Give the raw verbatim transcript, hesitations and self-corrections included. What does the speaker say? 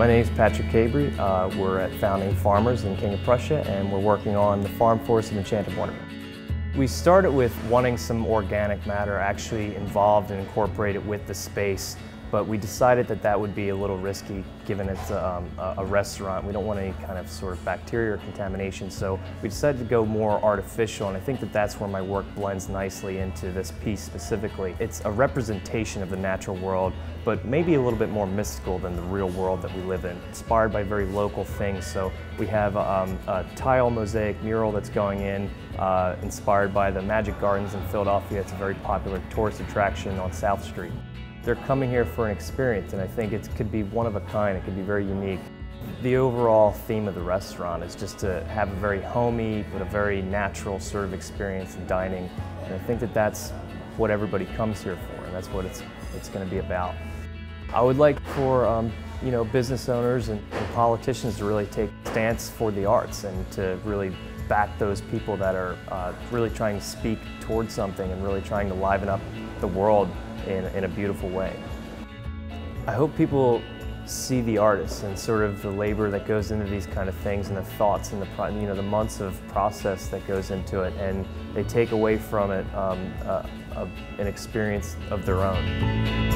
My name is Patrick Cabry. Uh, we're at Founding Farmers in King of Prussia, and we're working on the Farm Forest of Enchanted Wonderment. We started with wanting some organic matter actually involved and incorporated with the space, but we decided that that would be a little risky given it's um, a restaurant. We don't want any kind of sort of bacteria or contamination, so we decided to go more artificial, and I think that that's where my work blends nicely into this piece specifically. It's a representation of the natural world, but maybe a little bit more mystical than the real world that we live in, inspired by very local things. So we have um, a tile mosaic mural that's going in, uh, inspired by the Magic Gardens in Philadelphia. It's a very popular tourist attraction on South Street. They're coming here for an experience, and I think it could be one of a kind. It could be very unique. The overall theme of the restaurant is just to have a very homey but a very natural sort of experience in dining, and I think that that's what everybody comes here for, and that's what it's it's going to be about. I would like for um, you know, business owners and, and politicians to really take a stance for the arts and to really back those people that are uh, really trying to speak towards something and really trying to liven up the world In, in a beautiful way. I hope people see the artists and sort of the labor that goes into these kind of things, and the thoughts and the pro you know the months of process that goes into it, and they take away from it um, uh, uh, an experience of their own.